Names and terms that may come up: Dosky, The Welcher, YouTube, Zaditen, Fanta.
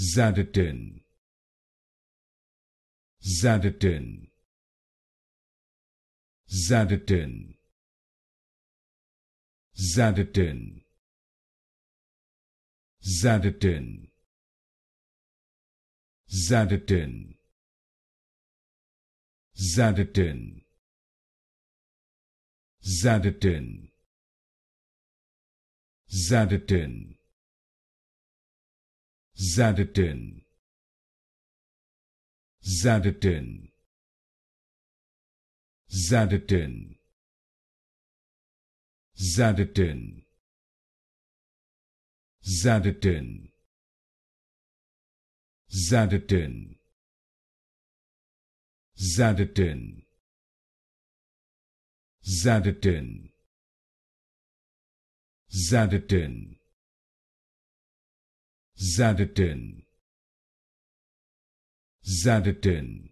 Zaditen, Zaditen, Zaditen, Zaditen, Zaditen, Zaditen, Zaditen, Zaditen, Zaditen, Zaditen, Zaditen, Zaditen, Zaditen, Zaditen, Zaditen, Zaditen, Zaditen, Zaditen, Zaditen, Zaditen.